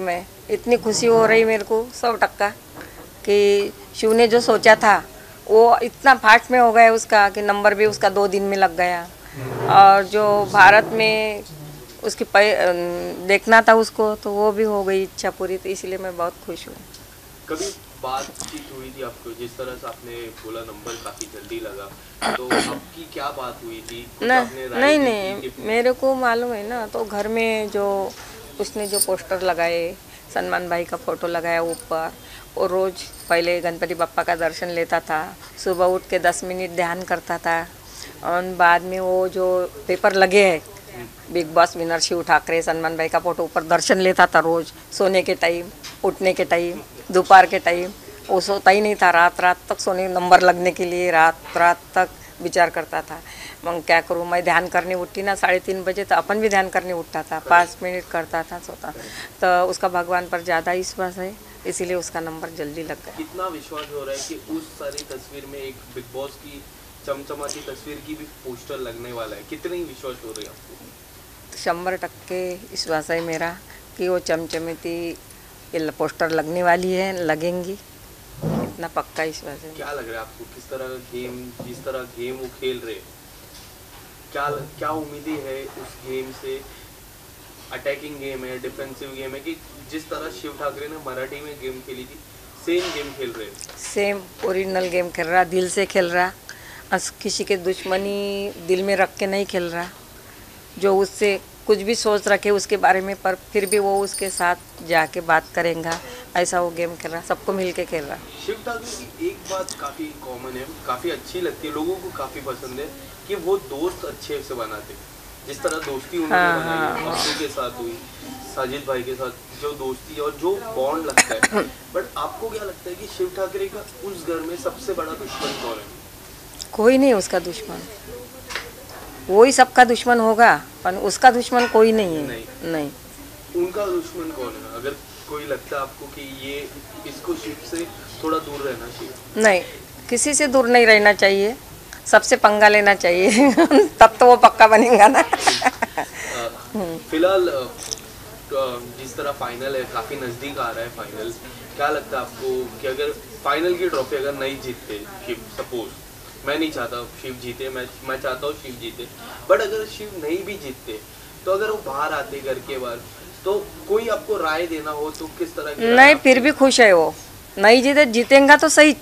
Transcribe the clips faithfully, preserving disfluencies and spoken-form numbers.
मैं इतनी खुशी हो रही मेरे को सौ टक्का कि शिव ने जो सोचा था वो इतना फास्ट में हो गया उसका कि नंबर भी उसका दो दिन में लग गया। और जो भारत में उसकी देखना था उसको तो वो भी हो गई इच्छा पूरी, तो इसलिए मैं बहुत खुश हूँ। कभी बातचीत हुई थी आपको, जिस तरह से आपने बोला नंबर काफी जल्दी लगा, तो आपकी क्या बात हुई थी? नहीं नहीं, नहीं मेरे को मालूम है ना, तो घर में जो उसने जो पोस्टर लगाए सलमान भाई का फोटो लगाया ऊपर, और रोज़ पहले गणपति बप्पा का दर्शन लेता था, सुबह उठ के दस मिनट ध्यान करता था, और बाद में वो जो पेपर लगे हैं Bigg Boss winner Shiv Thakare, Salman भाई का फोटो ऊपर दर्शन लेता था रोज़, सोने के टाइम, उठने के टाइम, दोपहर के टाइम, वो सोता ही नहीं था, रात रात तक सोने नंबर लगने के लिए रात रात तक विचार करता था। मैं क्या करूँ, मैं ध्यान करने उठी ना साढ़े तीन बजे, तो अपन भी ध्यान करने उठता था, पाँच मिनट करता था सोता, तो उसका भगवान पर ज़्यादा विश्वास है, इसीलिए उसका नंबर जल्दी लग गया। कितना विश्वास हो रहा है कि उस सारी तस्वीर में एक बिग बॉस की चमचमाती तस्वीर की भी पोस्टर लगने वाला है, कितनी विश्वास हो रही है आपको? शंबर टक्के विश्वास है मेरा कि वो चमचमाती पोस्टर लगने वाली है, लगेंगी, इतना पक्का विश्वास है। क्या लग रहा है आपको, किस तरह गेम, जिस तरह गेम वो खेल रहे, क्या क्या उम्मीदें है उस गेम से? अटैकिंग गेम है, डिफेंसिव गेम है, कि जिस तरह शिव ठाकरे ने मराठी में गेम खेली थी सेम गेम खेल रहे हैं? सेम ओरिजिनल गेम खेल रहा, दिल से खेल रहा, किसी के दुश्मनी दिल में रख के नहीं खेल रहा, जो उससे कुछ भी सोच रखे उसके बारे में, पर फिर भी वो उसके साथ जाके बात करेगा, ऐसा वो गेम खेल रहा, सबको मिलके खेल रहा। शिव ठाकरे की एक बात काफ़ी कॉमन है, काफ़ी अच्छी लगती है, लोगों को काफ़ी पसंद है कि वो दोस्त अच्छे से बनाते, जिस तरह दोस्ती उन्होंने बनाई अब्दू के साथ हुई, साजिद भाई के साथ जो दोस्ती और जो बॉन्ड लगता है। बट आपको क्या लगता है कि शिव ठाकरे का उस घर में सबसे बड़ा दुश्मन कौन है? कोई नहीं उसका दुश्मन, वही सबका दुश्मन होगा, पर उसका दुश्मन कोई नहीं है। नहीं, नहीं। उनका दुश्मन कौन है? अगर कोई लगता है आपको कि ये इसको शिव से थोड़ा दूर रहना चाहिए? नहीं, किसी से दूर नहीं रहना चाहिए, सबसे पंगा लेना चाहिए तब तो वो पक्का बनेगा ना। फिलहाल जिस तरह फाइनल है, काफी नजदीक आ रहा है फाइनल, क्या लगता है आपको कि अगर फाइनल की ट्रॉफी अगर नहीं जीतते शिव, सपोज मैं नहीं चाहता शिव जीते, मैं मैं चाहता हूँ शिव जीते, बट अगर शिव नहीं भी जीतते तो अगर वो बाहर आते घर के बाहर, तो कोई आपको राय देना हो तो किस तरह की? नहीं, फिर भी खुश है वो, नहीं जीते, जीतेगा तो सही,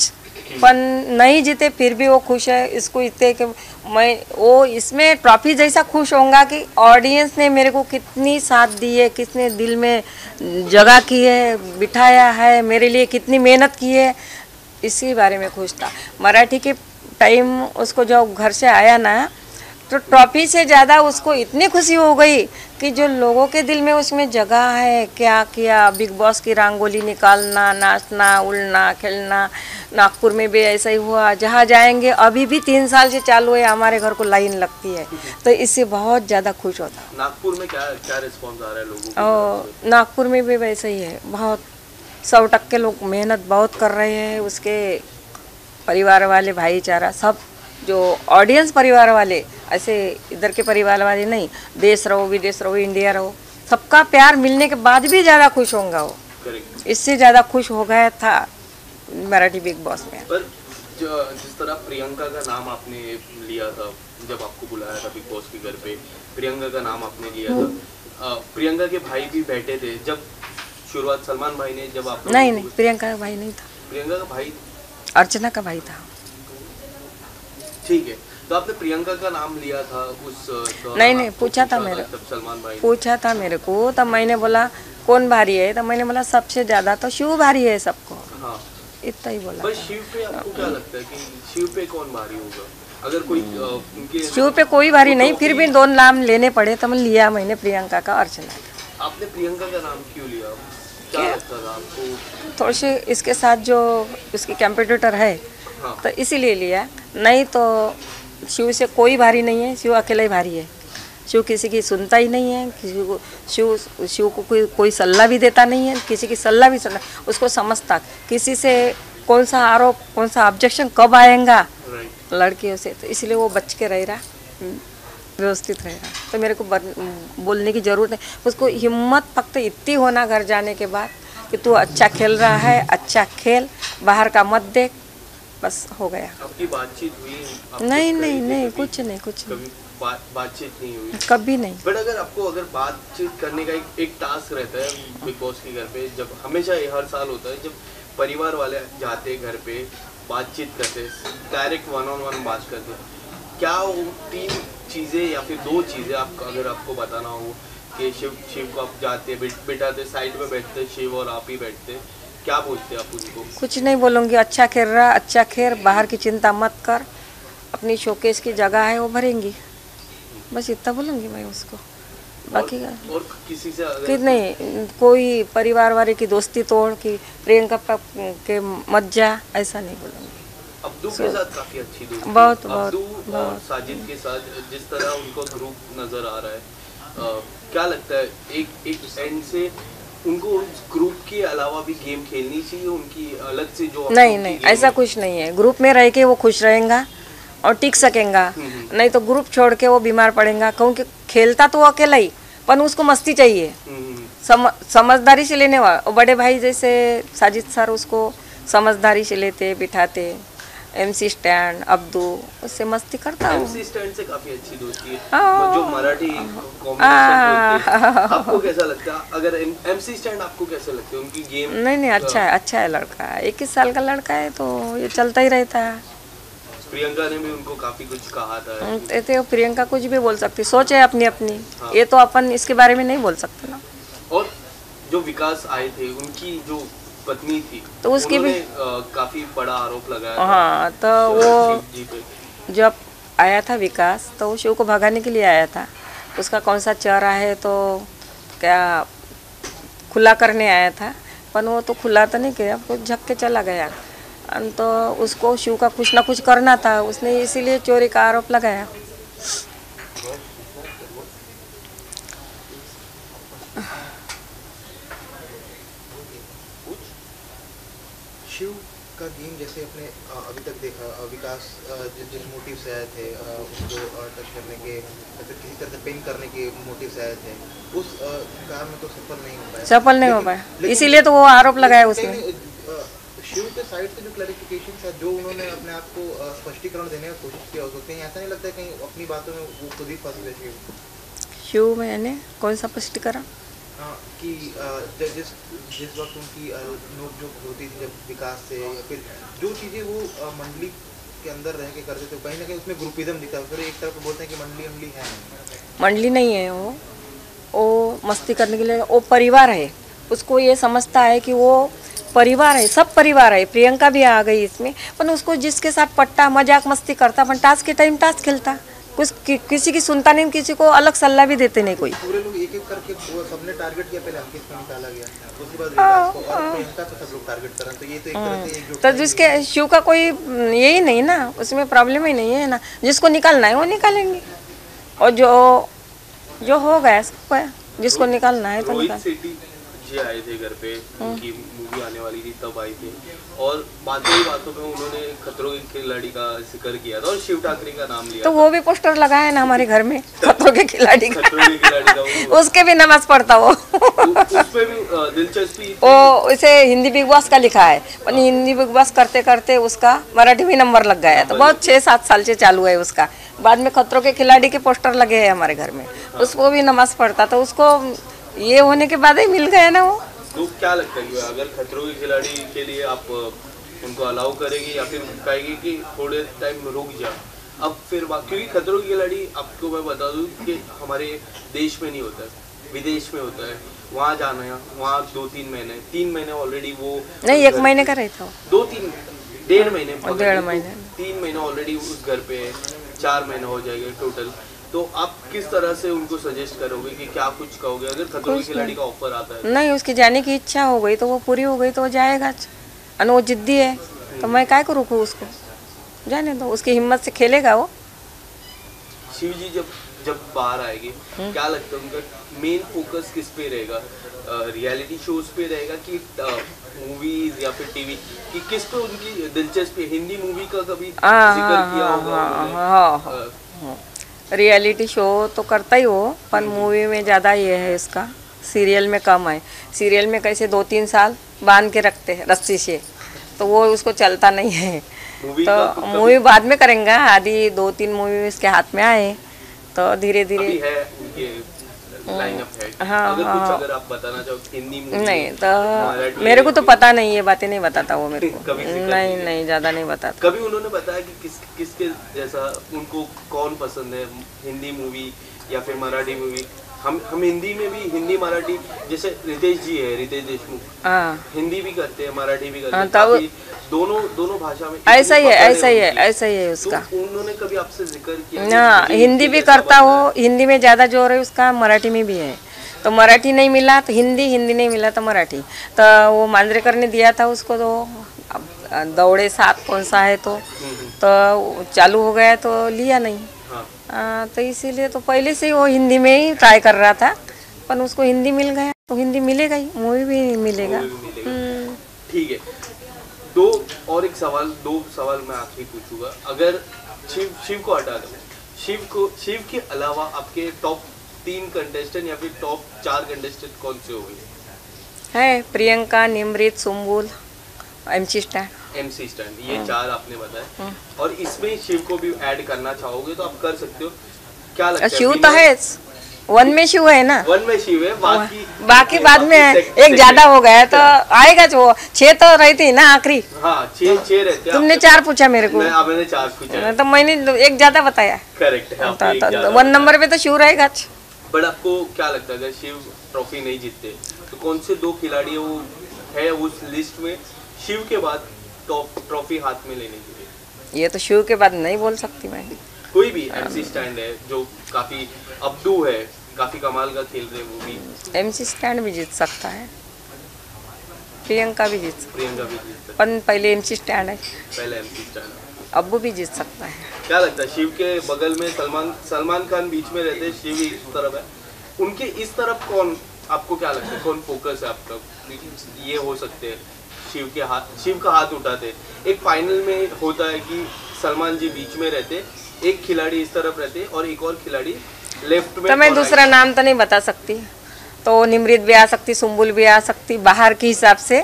पर नहीं जीते फिर भी वो खुश है, इसको इतने कि मैं वो इसमें ट्रॉफी जैसा खुश होऊंगा कि ऑडियंस ने मेरे को कितनी साथ दी है, किसने दिल में जगह की है, बिठाया है, मेरे लिए कितनी मेहनत की है, इसी बारे में खुश था। मराठी के टाइम उसको जो घर से आया ना, तो ट्रॉफी से ज़्यादा उसको इतनी खुशी हो गई कि जो लोगों के दिल में उसमें जगह है, क्या किया, बिग बॉस की रंगोली निकालना, नाचना, उड़ना, खेलना। नागपुर में भी ऐसा ही हुआ, जहाँ जाएंगे, अभी भी तीन साल से चालू है, हमारे घर को लाइन लगती है, तो इससे बहुत ज़्यादा खुश होता है। नागपुर में क्या क्या रिस्पॉन्स आ रहा है लोगों को? नागपुर में भी वैसा ही है, बहुत सौ टक्के लोग मेहनत बहुत कर रहे हैं, उसके परिवार वाले, भाईचारा, सब जो ऑडियंस परिवार वाले, ऐसे इधर के परिवार वाले नहीं, देश रहो विदेश रहो इंडिया रहो, सबका प्यार मिलने के बाद भी ज़्यादा खुश होगा वो, इससे ज़्यादा खुश हो गया था मराठी बिग बॉस में। पर जो जिस तरह प्रियंका का नाम आपने लिया था जब आपको बुलाया था बिग बॉस के घर पे, प्रियंका का नाम आपने लिया था, प्रियंका के भाई भी बैठे थे जब शुरुआत, सलमान भाई ने जब आप? नहीं नहीं, प्रियंका का भाई नहीं था, प्रियंका का भाई अर्चना का भाई था। ठीक है, तो आपने प्रियंका का नाम लिया था उस? नहीं नहीं, पूछा था मेरे को, सलमान भाई पूछा था मेरे को, तब मैंने बोला कौन भारी है, तो मैंने बोला सबसे ज्यादा तो शिव भारी है सबको। हाँ। इतना ही बोला। बस शिव पे आपको क्या लगता है कि शिव पे कौन भारी होगा? अगर कोई उनके शिव पे कोई भारी नहीं, फिर भी दो नाम लेने पड़े तो मैं लिया, मैंने प्रियंका का, अर्चना का। आपने प्रियंका का नाम क्यों लिया, क्या लगता था आपको? थोड़ी सी इसके साथ जो उसकी कंपटीटर है तो इसीलिए लिया, नहीं तो शिव से कोई भारी नहीं है, शिव अकेला ही भारी है, शिव किसी की सुनता ही नहीं है, किसी को शिव शिव को कोई कोई सलाह भी देता नहीं है, किसी की सलाह भी सुनना, उसको समझता किसी से कौन सा आरोप, कौन सा ऑब्जेक्शन कब आएगा लड़कियों से, तो इसलिए वो बच के रह रहा। व्यवस्थित रहेगा, तो मेरे को बोलने की ज़रूरत नहीं। उसको हिम्मत फक्त इतनी होना घर जाने के बाद कि तू अच्छा खेल रहा है, अच्छा खेल, बाहर का मत देख, बस हो गया। आपकी बातचीत हुई? नहीं नहीं नहीं, कुछ नहीं कुछ नहीं, बातचीत नहीं हुई कभी नहीं। बट अगर आपको अगर बातचीत करने का एक, एक टास्क रहता है बिग बॉस के घर पे, जब हमेशा हर साल होता है, जब परिवार वाले जाते हैं घर पे, बातचीत करते, डायरेक्ट वन ऑन वन बात करते, क्या वो तीन चीज़ें या फिर दो चीज़ें आप अगर आपको बताना हो कि शिव शिव को आप जाते बिठाते, साइड में बैठते, शिव और आप ही बैठते, क्या बोलते आप उनको? कुछ नहीं बोलूँगी, अच्छा खेल रहा, अच्छा खेल, बाहर की चिंता मत कर, अपनी शोकेस की जगह है वो भरेंगी, बस इतना बोलूँगी मैं उसको। बाकी और, और किसी से कि नहीं, कोई परिवार वाले की दोस्ती तोड़ कि प्रियंका के मत जा, ऐसा नहीं बोलूँगी। अब्दू के साथ काफ़ी अच्छी दोस्ती, बहुत अब्दू और साजिद के साथ जिस तरह उनको ग्रुप नज़र आ रहा है, आ, क्या लगता है एक एक एंड से उनको उस ग्रुप के अलावा भी गेम खेलनी चाहिए, उनकी अलग से जो? नहीं नहीं, ऐसा कुछ नहीं है, ग्रुप में रह के वो खुश रहेगा और टिक सकेगा, नहीं तो ग्रुप छोड़ के वो बीमार पड़ेगा, क्योंकि खेलता तो वो अकेला ही, पर उसको मस्ती चाहिए, सम, समझदारी से लेने वाला। बड़े भाई जैसे साजिद सर उसको समझदारी से लेते बिठाते, एमसी स्टैन, अब्दू, उससे मस्ती करता हूँ। एमसी स्टैन से काफी अच्छी दोस्ती है, जो मराठी कॉमेडी है। आपको कैसा लगता है अगर एमसी स्टैन, आपको कैसे लगते हैं उनकी गेम? नहीं नहीं, अच्छा है, अच्छा है लड़का, इक्कीस साल का लड़का है तो ये चलता ही रहता है। प्रियंका ने भी उनको काफी कुछ कहा था। तो प्रियंका कुछ भी बोल सकती, सोच है अपनी अपनी, हाँ। ये तो अपन इसके बारे में नहीं बोल सकते ना। और जो विकास आए थे, उनकी जो पत्नी थी, तो उसकी भी आ, काफी बड़ा आरोप लगाया, हाँ, तो वो जब आया था विकास तो वो शिव को भगाने के लिए आया था, उसका कौन सा चेहरा है तो क्या खुला करने आया था, पर वो तो खुला तो नहीं किया, झक के चला गया, तो उसको शिव का कुछ ना कुछ करना था, उसने इसीलिए चोरी का आरोप लगाया। शिव का गेम जैसे अपने अभी तक देखा, विकास जिस मोटिव से आए थे उसको टच करने के, किसी तरह से पिन करने के मोटिव से आए थे, उस काम में तो सफल नहीं हो पाया, सफल नहीं हो पाया, इसीलिए तो वो आरोप लगाया उसने। शिव के साइड से जो क्लैरिफिकेशन है, जो उन्होंने अपने आप को स्पष्टीकरण देने की कोशिश किया, उसको कहीं ऐसा नहीं लगता है कहीं अपनी बातों में वो खुद ही फंस गए शिव में? यानी कौन सा स्पष्टीकरण? कि जिस जिस वक्त उनकी नोक झोंक होती थी जब विकास से, फिर जो चीज़ें वो मंडली के अंदर रह के करते थे, कहीं ना कहीं उसमें ग्रुपिज्म दिखता है, फिर एक तरफ बोलते हैं कि मंडली मंडली है नहीं, मंडली नहीं है वो, वो मस्ती करने के लिए, वो परिवार है, उसको ये समझता है कि वो परिवार है, सब परिवार है। प्रियंका भी आ गई इसमें, पर उसको जिसके साथ पट्टा मजाक मस्ती करता, अपन टास्क के टाइम टास्क खेलता, कुछ कि, किसी की सुनता नहीं, किसी को अलग सलाह भी देते नहीं कोई। पूरे लोग एक एक करके सबने टारगेट किया, पहले अंकित को निकाला गया, उसके बाद विकास को, और प्रियंका को सब लोग टारगेट कर रहे हैं, तो ये तो एक तरह से एकजुट। तो जिसके शिव का कोई यही नहीं ना, उसमें प्रॉब्लम ही नहीं है ना, जिसको निकालना है वो निकालेंगे, और जो जो हो गया, जिसको निकालना है तो निकाल। जी आए थे घर पे, उनकी मूवी आने वाली थी तब आई थी, और बातों ही बातों में उन्होंने खतरों के खिलाड़ी का जिक्र किया था और शिव ठाकरे का नाम लिया, तो वो भी पोस्टर लगा है ना हमारे घर में, खतरों के खिलाड़ी का, खतरों के खिलाड़ी का उसके भी नमाज पढ़ता वो, उसमें भी दिलचस्पी, वो इसे हिंदी बिग बॉस का लिखा है, पर हिंदी बिग बॉस करते करते उसका मराठी में नंबर लग गया, तो बहुत छः सात साल से चालू है उसका, बाद में खतरों के खिलाड़ी के पोस्टर लगे है हमारे घर में, उसको भी नमाज पढ़ता, तो उसको ये होने के बाद ही मिल गया ना वो। तो क्या लगता है अगर खतरों के खिलाड़ी के लिए आप उनको अलाउ करेगी या फिर कहेगी कि थोड़े टाइम रुक जा, अब फिर क्योंकि खतरों के खिलाड़ी आपको मैं बता दूं कि हमारे देश में नहीं होता है, विदेश में होता है, वहाँ जाना है, वहाँ दो तीन महीने तीन महीने ऑलरेडी वो नहीं, एक महीने का रहता हो, दो तीन डेढ़ महीने डेढ़ महीने तीन महीने ऑलरेडी उस घर पे है, चार महीने हो जाएगा टोटल, तो आप किस तरह से उनको सजेस्ट करोगे कि क्या कुछ कहोगे अगर खतरों के खिलाड़ी का ऑफर आता है? नहीं, उसकी जाने की इच्छा हो गई तो वो पूरी हो गई तो वो जाएगा, और वो जिद्दी है तो मैं काय को रोकूं, उसको जाने दो, उसकी हिम्मत से खेलेगा वो। शिव जी जब जब बाहर आएगी, क्या लगता है उनका मेन फोकस किस पे रहेगा? रियलिटी शोज पे रहेगा कि मूवीज या फिर टीवी, कि किस पे उनकी दिलचस्पी? हिंदी मूवी का कभी जिक्र किया होगा? रियलिटी शो तो करता ही हो, पर मूवी में ज़्यादा ये है इसका, सीरियल में कम है। सीरियल में कैसे दो तीन साल बांध के रखते हैं रस्सी से, तो वो उसको चलता नहीं है। तो मूवी बाद में करेंगे, आधी दो तीन मूवी इसके हाथ में आए तो धीरे धीरे। हाँ अगर हाँ कुछ अगर आप बताना चाहो हिंदी मूवी नहीं तो मेरे को तो पता नहीं, ये बातें नहीं बताता वो मेरे को, नहीं नहीं ज़्यादा नहीं बताता। कभी उन्होंने बताया कि किस किसके जैसा उनको कौन पसंद है, हिंदी मूवी या फिर मराठी मूवी? हम हम हिंदी में भी हिंदी मराठी, जैसे रितेश जी है, रितेश देशमुख हिंदी भी करते हैं मराठी भी करते हैं, दोनों दोनों भाषा में ऐसा ही है, ऐसा ही है, ऐसा ही है उसका। तो उन्होंने कभी आपसे जिक्र किया ना? हिंदी भी करता हो, हिंदी में ज़्यादा जोर है उसका, मराठी में भी है। तो मराठी नहीं मिला तो हिंदी, हिंदी नहीं मिला तो मराठी। तो वो मांजरेकर ने दिया था उसको, तो दौड़े साथ कौन सा है, तो चालू हो गया तो लिया नहीं। हाँ तो इसीलिए तो पहले से ही वो हिंदी में ही ट्राई कर रहा था, पर उसको हिंदी मिल गया तो हिंदी मिलेगा ही, मूवी भी मिलेगा। ठीक है, दो और एक सवाल, दो सवाल मैं आखिरी पूछूंगा। अगर शिव शिव को हटा दें, शिव को शिव के अलावा आपके टॉप तीन कंटेस्टेंट या फिर टॉप चार कंटेस्टेंट कौन से होंगे? है प्रियंका, निमृत, सुम्बुल, एमसी स्टैन। एमसी स्टैन, ये चार आपने बताया, और इसमें शिव को भी ऐड करना चाहोगे तो आप कर सकते हो। क्या लगता है शिव तो है, वन में शिव है ना, वन में शिव है, बाकी बाकी बाद में है, एक ज्यादा हो गया तो आएगा। जो छह तो रहती ना आखिरी, हाँ छह छह रहते। तुमने चार पूछा मेरे को, मैंने चार पूछा तो मैंने एक ज्यादा बताया। करेक्ट है, वन नंबर पे तो शिव रहेगा। बट आपको क्या लगता है अगर शिव ट्रॉफी नहीं जीतते तो कौन से दो खिलाड़ी वो है उस लिस्ट में शिव के बाद ट्रॉफी हाथ में लेने के लिए? ये तो शिव के बाद नहीं बोल सकती मैं। कोई भी एमसी स्टैंड है जो काफी, अब्दू है काफी कमाल का खेल रहे, वो भी एमसी स्टैंड भी जीत सकता है, प्रियंका भी जीत, प्रियंका भी जीत, पर पहले एमसी स्टैंड है, पहले एमसी स्टैंड है, अब्बू भी जीत सकता है। क्या लगता है शिव के बगल में सलमान सलमान खान बीच में रहते, शिव इस तरफ है, उनके इस तरफ कौन, आपको क्या लगता है कौन फोकस है आपका? ये हो सकते हैं शिव के हाथ, शिव का हाथ उठाते। एक फाइनल में होता है कि सलमान जी बीच में रहते, एक खिलाड़ी इस तरफ रहते और एक और खिलाड़ी लेफ्ट में। तो मैं दूसरा नाम तो नहीं बता सकती, तो निमृत भी आ सकती, सुम्बुल भी आ सकती, बाहर के हिसाब से,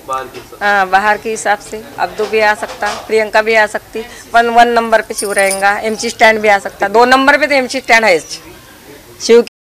हाँ बाहर के हिसाब से अब्दू भी आ सकता, प्रियंका भी आ सकती, वन वन नंबर पे शिव रहेगा, एमसी स्टैंड भी आ सकता। दो नंबर पे तो एमसी स्टैंड है, शिव